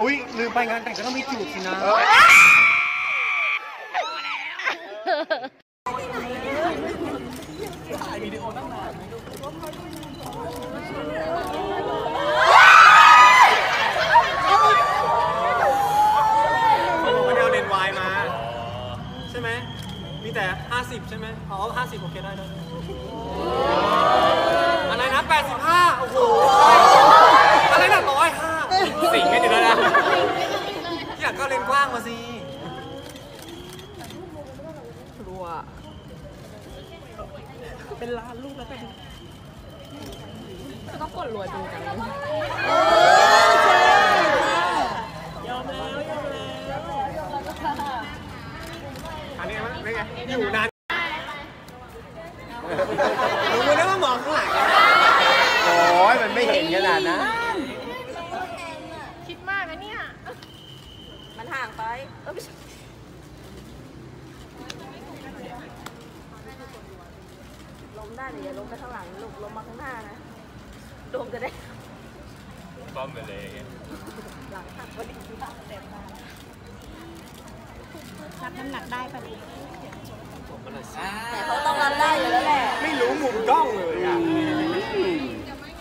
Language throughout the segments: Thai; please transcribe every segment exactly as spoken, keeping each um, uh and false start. อุ๊ยลืมไปงานแต่งจะต้องมีจูบสินะแต่ห้าสิบใช่ไหมอ๋อห้าสิบโอเคได้ได้อะไรนะแปดสิบห้าโอ้โหอะไรนะหนึ่งร้อยห้าสิงกันอยู่แล้วนะอยากเข้าเลนกว้างมาสิรัวเป็นล้านลูกแล้วกันต้องกดรวยดูกันยอมแล้วยอมแล้วอันนี้มันนี่ไงอยู่นานหนูไม่ได้ว่ามองข้างหลังโอ้ยมันไม่เห็นขนาดนะคิดมากนะเนี่ยมันห่างไปล้มได้เลยอย่าล้มไปข้างหลังลูกล้มมาข้างหน้านะโดนจะได้ป้อมไปเลยอย่างเงี้ยหลังหักก็ดีมากเต็มมารับน้ำหนักได้ป่ะดิแต่เขาต้องรับได้อยู่แล้วแหละไม่รู้มุมกล้องเลยอ่ะ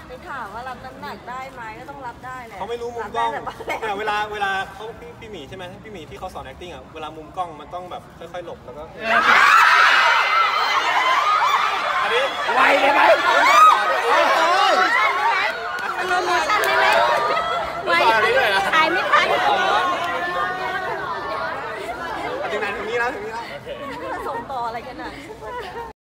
ไปถามว่ารับน้ำหนักได้ไหมก็ต้องรับได้แหละเขาไม่รู้มุมกล้องเวลาเวลาเขาพี่หมีใช่ไหมพี่หมีที่เขาสอน acting อ่ะเวลามุมกล้องมันต้องแบบค่อยๆหลบแล้วก็อันนี้ไวเลยไหม